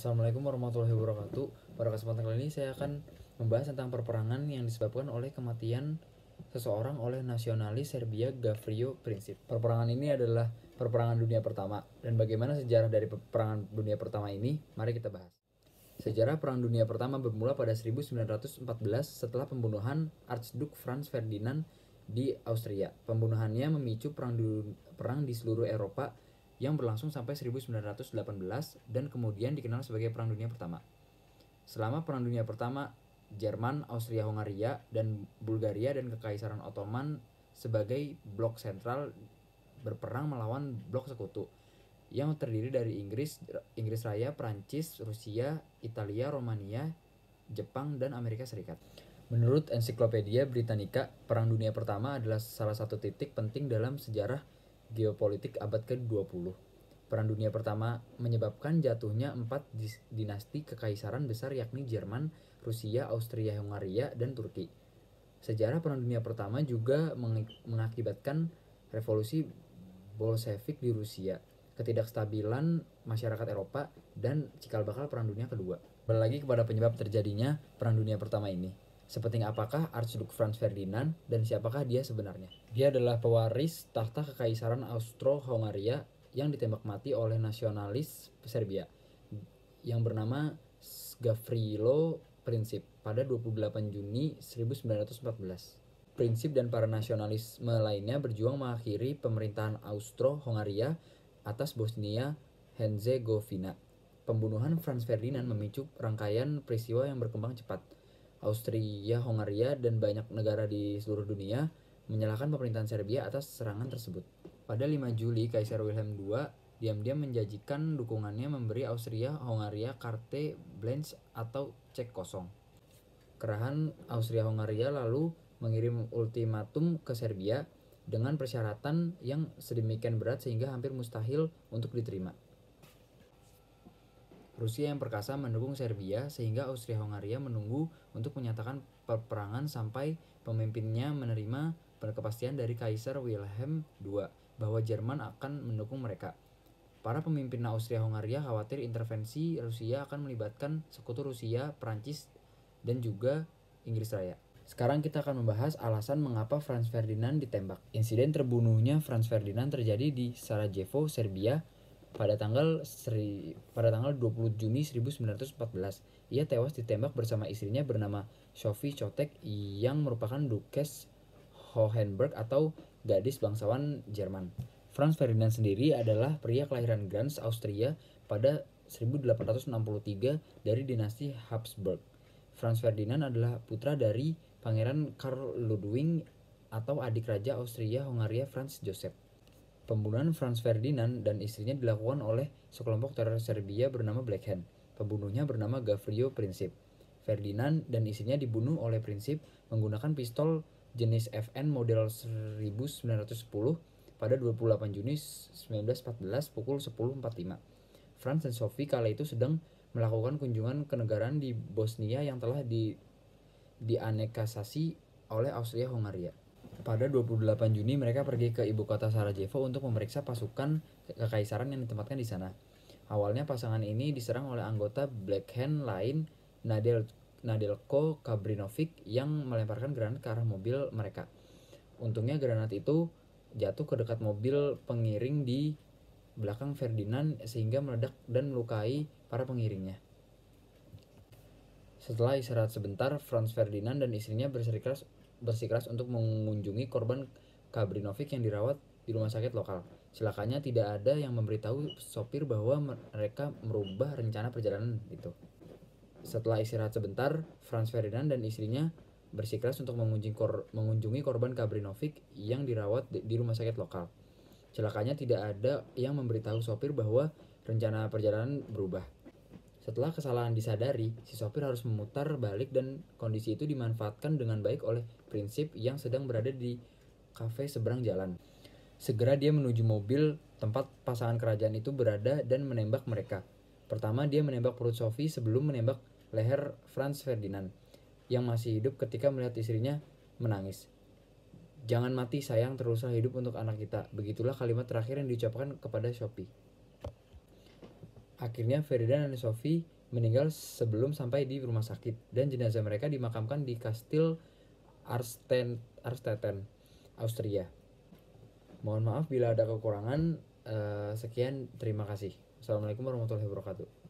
Assalamualaikum warahmatullahi wabarakatuh. Pada kesempatan kali ini saya akan membahas tentang perperangan yang disebabkan oleh kematian seseorang oleh nasionalis Serbia Gavrilo Princip. Perperangan ini adalah perperangan dunia pertama, dan bagaimana sejarah dari perperangan dunia pertama ini, mari kita bahas. Sejarah perang dunia pertama bermula pada 1914 setelah pembunuhan Archduke Franz Ferdinand di Austria. Pembunuhannya memicu perang di seluruh Eropa yang berlangsung sampai 1918 dan kemudian dikenal sebagai Perang Dunia Pertama. Selama Perang Dunia Pertama, Jerman, Austria-Hongaria, dan Bulgaria dan Kekaisaran Ottoman sebagai blok sentral berperang melawan blok sekutu yang terdiri dari Inggris Raya, Prancis, Rusia, Italia, Romania, Jepang, dan Amerika Serikat. Menurut ensiklopedia Britannica, Perang Dunia Pertama adalah salah satu titik penting dalam sejarah geopolitik abad ke-20. Perang Dunia Pertama menyebabkan jatuhnya 4 dinasti kekaisaran besar yakni Jerman, Rusia, Austria-Hungaria, dan Turki. Sejarah Perang Dunia Pertama juga mengakibatkan revolusi Bolshevik di Rusia, ketidakstabilan masyarakat Eropa, dan cikal bakal Perang Dunia Kedua. Kembali lagi kepada penyebab terjadinya Perang Dunia Pertama ini. Sepenting apakah Archduke Franz Ferdinand dan siapakah dia sebenarnya? Dia adalah pewaris tahta Kekaisaran Austro-Hongaria yang ditembak mati oleh nasionalis Serbia yang bernama Gavrilo Princip pada 28 Juni 1914. Princip dan para nasionalisme lainnya berjuang mengakhiri pemerintahan Austro-Hongaria atas Bosnia-Herzegovina. Pembunuhan Franz Ferdinand memicu rangkaian peristiwa yang berkembang cepat. Austria, Hungaria, dan banyak negara di seluruh dunia menyalahkan pemerintahan Serbia atas serangan tersebut. Pada 5 Juli, Kaisar Wilhelm II diam-diam menjanjikan dukungannya memberi Austria, Hungaria, carte blanche atau cek kosong. Kerahan Austria, Hungaria lalu mengirim ultimatum ke Serbia dengan persyaratan yang sedemikian berat sehingga hampir mustahil untuk diterima. Rusia yang perkasa mendukung Serbia sehingga Austria-Hungaria menunggu untuk menyatakan perperangan sampai pemimpinnya menerima kepastian dari Kaisar Wilhelm II bahwa Jerman akan mendukung mereka. Para pemimpin Austria-Hungaria khawatir intervensi Rusia akan melibatkan sekutu Rusia, Prancis, dan juga Inggris Raya. Sekarang kita akan membahas alasan mengapa Franz Ferdinand ditembak. Insiden terbunuhnya Franz Ferdinand terjadi di Sarajevo, Serbia, pada tanggal 20 Juni 1914, ia tewas ditembak bersama istrinya bernama Sophie Chotek yang merupakan Duchess Hohenberg atau gadis bangsawan Jerman. Franz Ferdinand sendiri adalah pria kelahiran Graz, Austria pada 1863 dari dinasti Habsburg. Franz Ferdinand adalah putra dari Pangeran Karl Ludwig atau adik raja Austria-Hungaria Franz Joseph. Pembunuhan Franz Ferdinand dan istrinya dilakukan oleh sekelompok teror Serbia bernama Black Hand. Pembunuhnya bernama Gavrilo Princip. Ferdinand dan istrinya dibunuh oleh Princip menggunakan pistol jenis FN model 1910 pada 28 Juni 1914 pukul 10.45. Franz dan Sophie kala itu sedang melakukan kunjungan kenegaraan di Bosnia yang telah dianekasasi oleh Austria-Hungaria. Pada 28 Juni mereka pergi ke ibu kota Sarajevo untuk memeriksa pasukan kekaisaran yang ditempatkan di sana. Awalnya pasangan ini diserang oleh anggota Black Hand lain Nadelko Kabrinovic yang melemparkan granat ke arah mobil mereka. Untungnya granat itu jatuh ke dekat mobil pengiring di belakang Ferdinand sehingga meledak dan melukai para pengiringnya. Setelah istirahat sebentar, Franz Ferdinand dan istrinya bersikeras untuk mengunjungi korban Kabrinovic yang dirawat di rumah sakit lokal. Celakanya tidak ada yang memberitahu sopir bahwa mereka merubah rencana perjalanan itu. Setelah istirahat sebentar, Franz Ferdinand dan istrinya bersikeras untuk mengunjungi korban Kabrinovic yang dirawat di rumah sakit lokal. Celakanya tidak ada yang memberitahu sopir bahwa rencana perjalanan berubah. Setelah kesalahan disadari, si sopir harus memutar balik dan kondisi itu dimanfaatkan dengan baik oleh Princip yang sedang berada di kafe seberang jalan. Segera dia menuju mobil tempat pasangan kerajaan itu berada dan menembak mereka. Pertama dia menembak perut Sophie sebelum menembak leher Franz Ferdinand yang masih hidup ketika melihat istrinya menangis. "Jangan mati sayang, teruslah hidup untuk anak kita." Begitulah kalimat terakhir yang diucapkan kepada Sophie. Akhirnya Ferdinand dan Sophie meninggal sebelum sampai di rumah sakit, dan jenazah mereka dimakamkan di Kastil Arstetten, Austria. Mohon maaf bila ada kekurangan. Sekian, terima kasih. Assalamualaikum warahmatullahi wabarakatuh.